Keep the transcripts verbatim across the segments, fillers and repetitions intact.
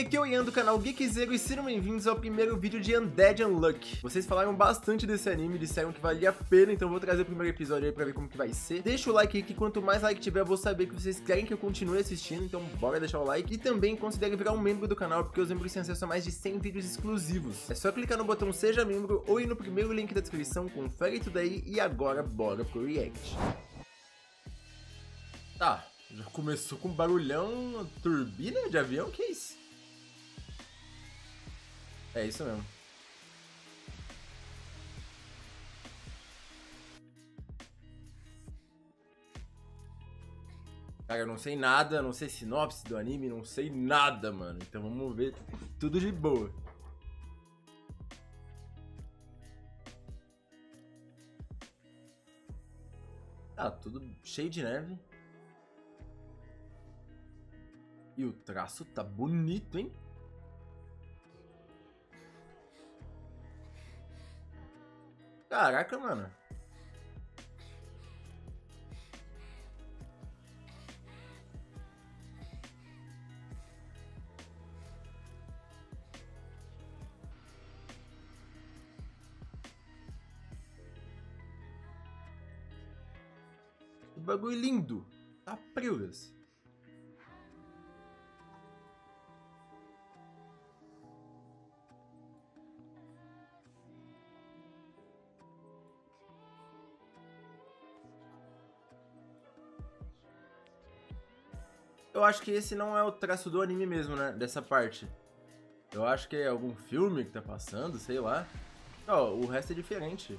aqui é o Ian do canal Geek Zero e sejam bem-vindos ao primeiro vídeo de Undead Unluck. Vocês falaram bastante desse anime, disseram que valia a pena, então eu vou trazer o primeiro episódio aí pra ver como que vai ser. Deixa o like aí que quanto mais like tiver eu vou saber que vocês querem que eu continue assistindo, então bora deixar o like. E também considere virar um membro do canal, porque os membros têm acesso a mais de cem vídeos exclusivos. É só clicar no botão seja membro ou ir no primeiro link da descrição, confere tudo aí e agora bora pro react. Tá. Já começou com barulhão, turbina de avião, que é isso? É isso mesmo. Cara, eu não sei nada, não sei sinopse do anime, não sei nada, mano. Então vamos ver tudo de boa. Tá, tudo cheio de neve. E o traço tá bonito, hein? Caraca, mano. Que bagulho lindo. Tá priuras. Eu acho que esse não é o traço do anime mesmo, né? Dessa parte. Eu acho que é algum filme que tá passando, sei lá. Ó, o resto é diferente.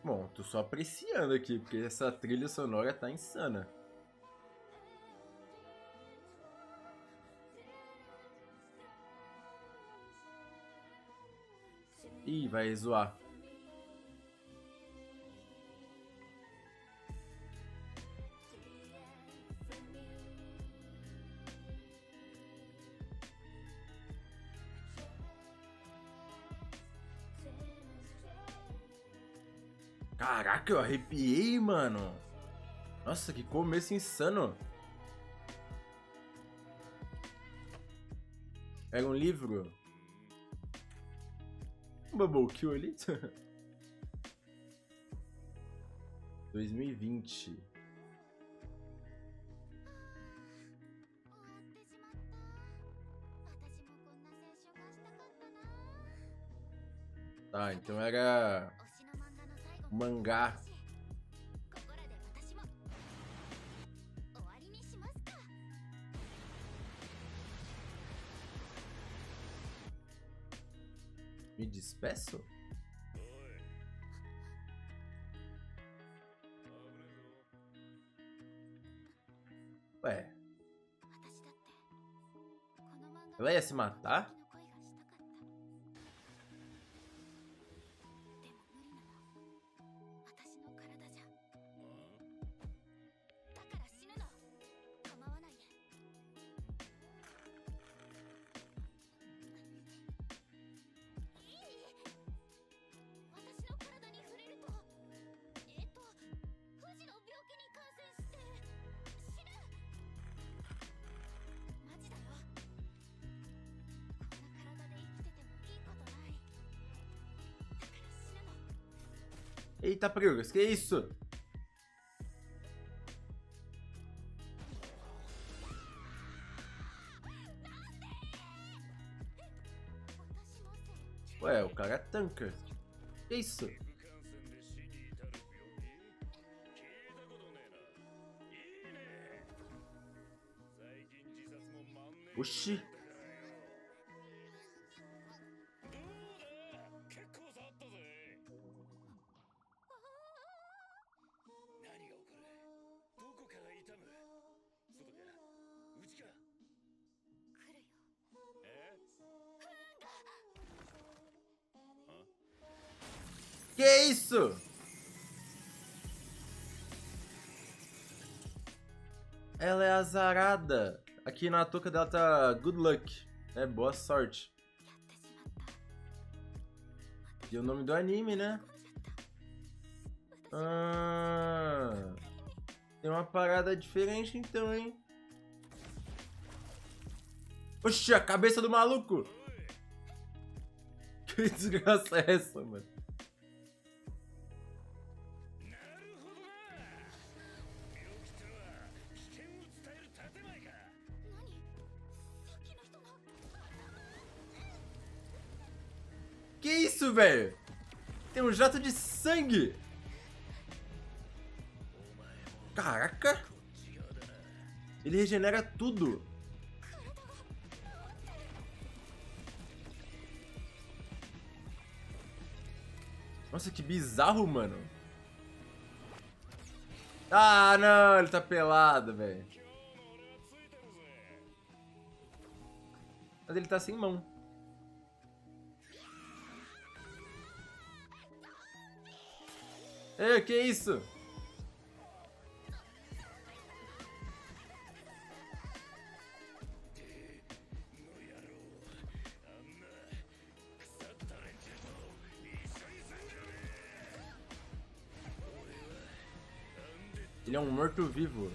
Bom, tô só apreciando aqui, porque essa trilha sonora tá insana. Ih, vai zoar. Caraca, eu arrepiei, mano. Nossa, que começo insano. Era um livro. Um bubble kill ali. dois mil e vinte. Tá, então era... mangá. Me despeço? Ué. Ela ia se matar? Eita, priugas, que isso? Ué, o cara é tanker. Que isso? Oxi. Que isso? Ela é azarada. Aqui na touca dela tá good luck. É, boa sorte. E o nome do anime, né? Ah, tem uma parada diferente então, hein? Oxi, a cabeça do maluco! Que desgraça é essa, mano? Que isso, velho? Tem um jato de sangue! Caraca! Ele regenera tudo! Nossa, que bizarro, mano. Ah, não, ele tá pelado, velho. Mas ele tá sem mão. Ei, que isso? Ele é um morto-vivo.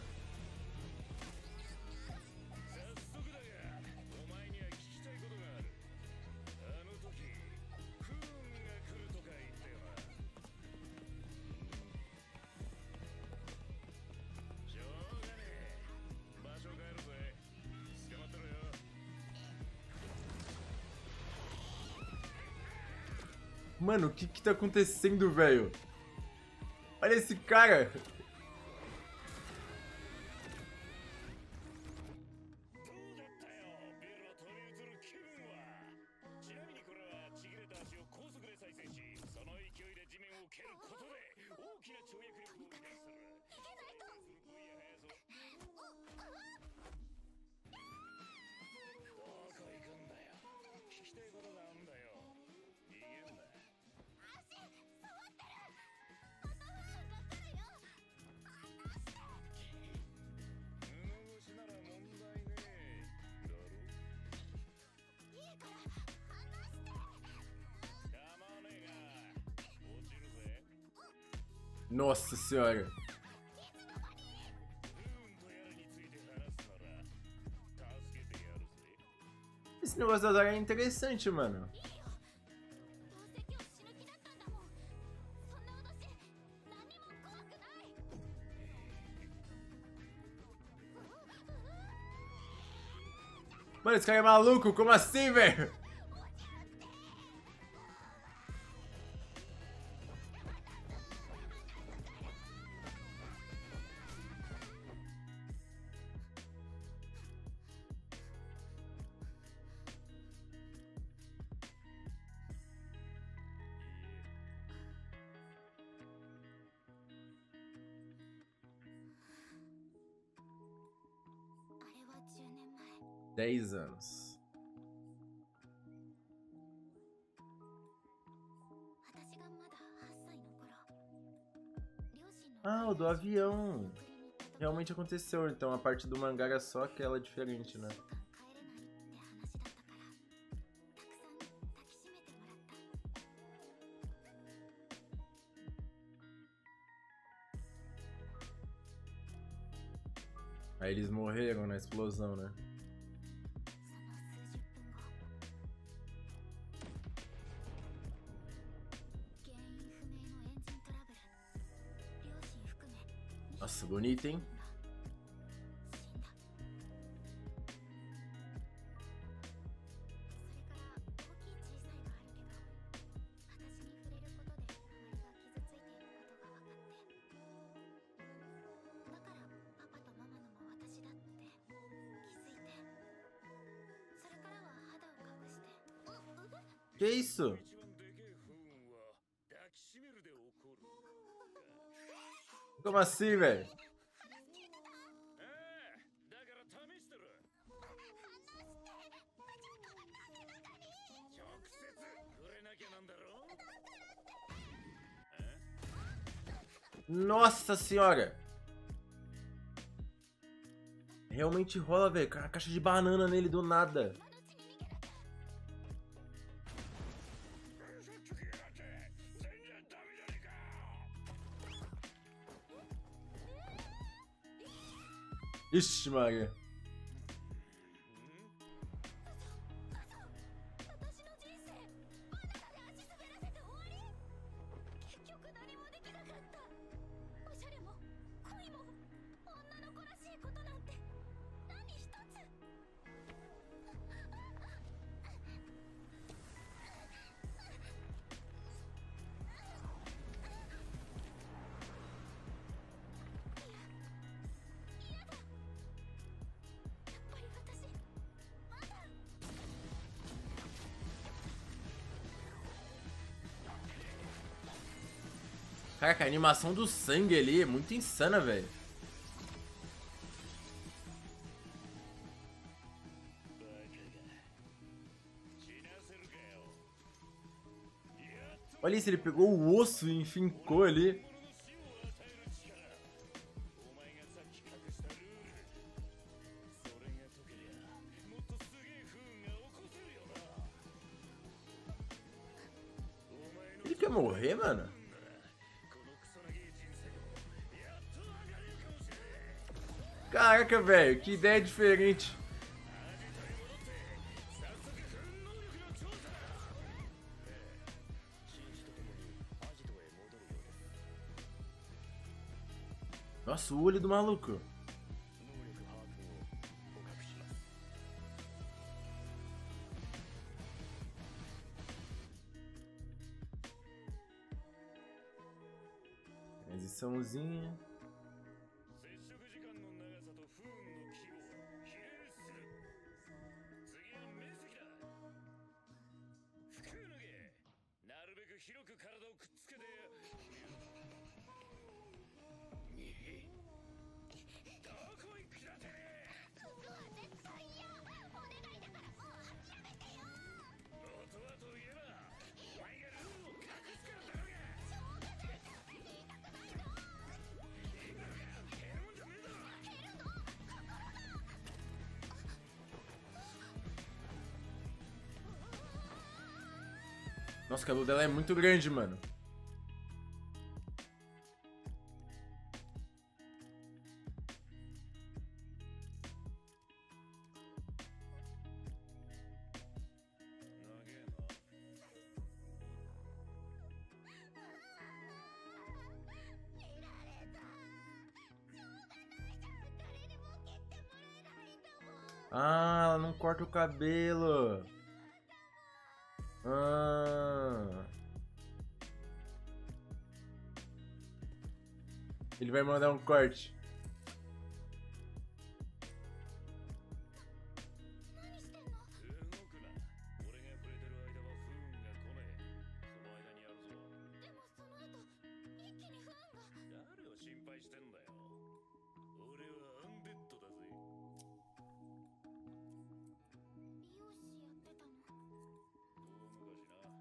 Mano, o que que tá acontecendo, velho? Olha esse cara! Nossa senhora. Esse negócio da azar é interessante, mano. Mano, esse cara é maluco, como assim, velho? dez anos. Ah, o do avião. Realmente aconteceu, então. A parte do mangá é só aquela diferente, né? Aí eles morreram na explosão, né? Nossa, bonito, hein? Que isso? Como assim, velho? Nossa senhora! Realmente rola, velho. A caixa de banana nele do nada. Ixi, Maria. Caraca, a animação do sangue ali é muito insana, velho. Olha isso, ele pegou o osso e enfincou ali. Ele quer morrer, mano? Caraca, velho, que ideia diferente. Nossa, o olho do maluco. Transiçãozinha. Nossa, o cabelo dela é muito grande, mano. Ah, ela não corta o cabelo. Ah. Ele vai mandar um corte.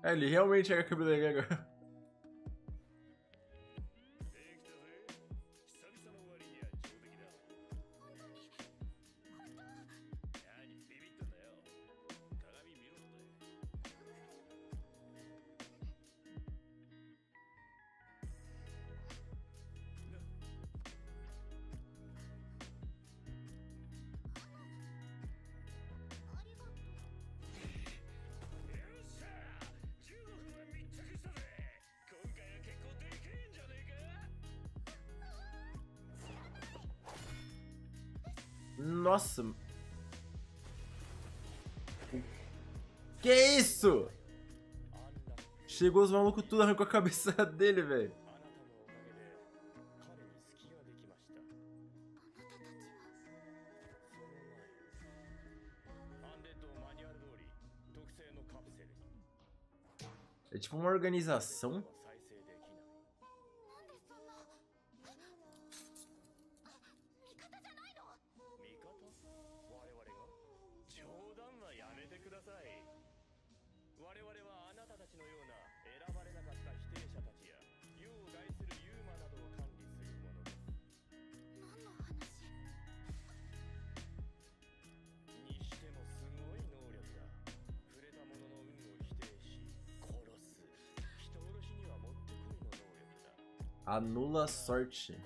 É, ele realmente era cabeleireiro agora. Nossa. Que isso? Chegou os malucos tudo, arrancou a cabeça dele, velho. É tipo uma organização. Anula a sorte.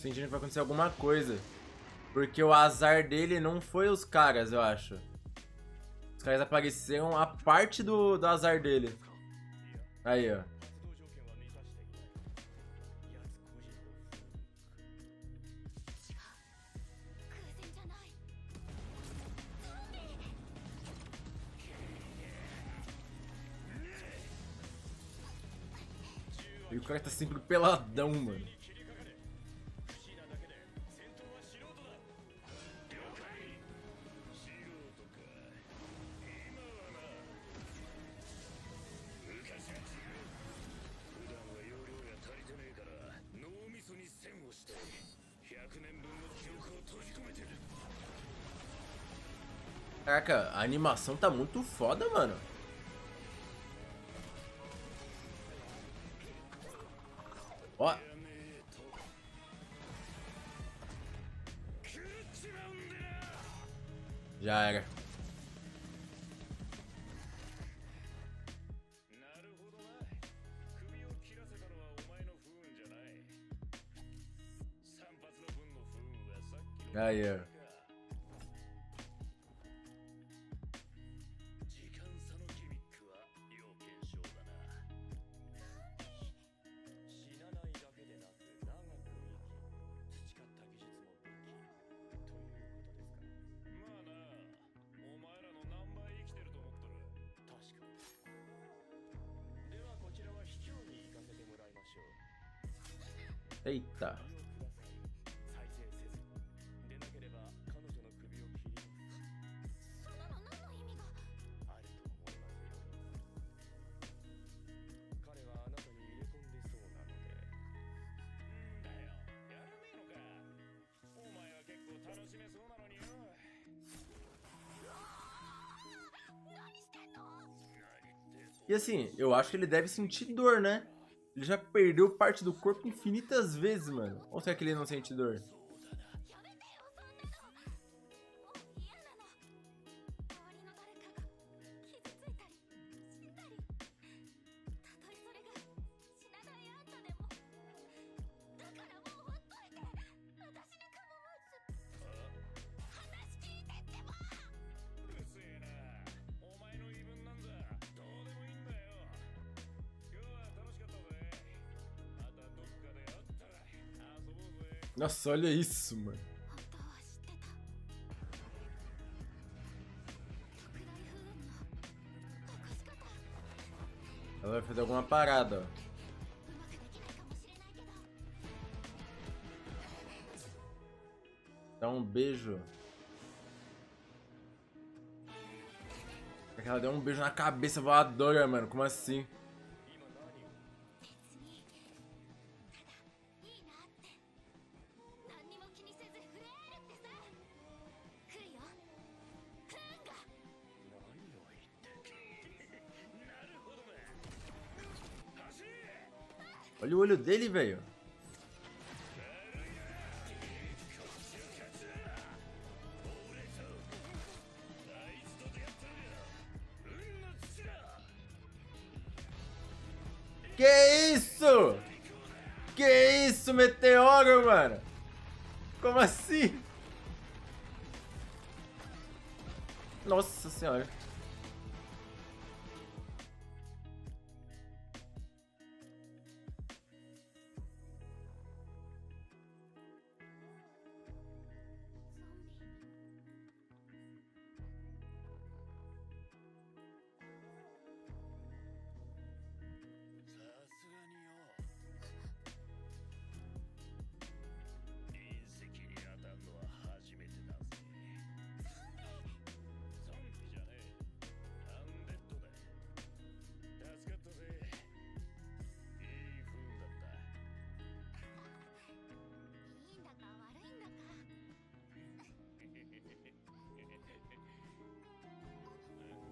Sentindo que vai acontecer alguma coisa. Porque o azar dele não foi os caras, eu acho. Os caras apareceram a parte do, do azar dele. Aí, ó. E o cara tá sempre peladão, mano. Caraca, a animação tá muito foda, mano. Ó. Já era. Aí, ó. Eita. E assim, eu acho que ele deve sentir dor, né? Ele já perdeu parte do corpo infinitas vezes, mano. Ou será que ele não sente dor? Nossa, olha isso, mano. Ela vai fazer alguma parada, ó. Dá um beijo. Ela deu um beijo na cabeça voadora, mano. Como assim? Olha o olho dele, velho. Que isso? Que isso, meteoro, mano? Como assim? Nossa senhora.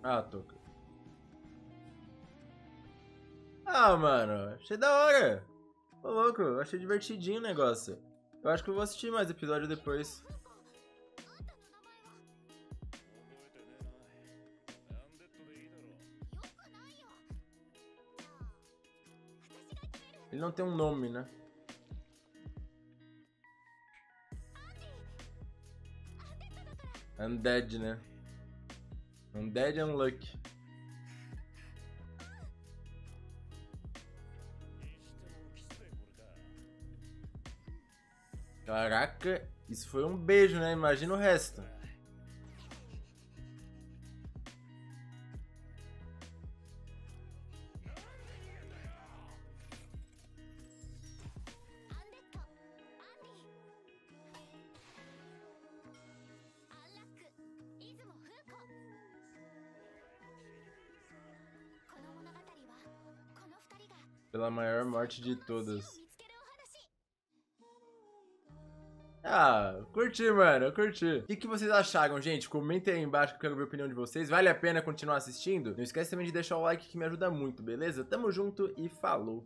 Ah, Toca. Ah, mano, achei da hora. Ô, louco, achei divertidinho o negócio. Eu acho que eu vou assistir mais episódio depois. Ele não tem um nome, né? Undead, né? Undead Unluck. Caraca, isso foi um beijo, né? Imagina o resto. Pela maior morte de todas. Ah, curti, mano, eu curti. O que, que vocês acharam, gente? Comentem aí embaixo que eu quero ver a opinião de vocês. Vale a pena continuar assistindo? Não esquece também de deixar o like que me ajuda muito, beleza? Tamo junto e falou!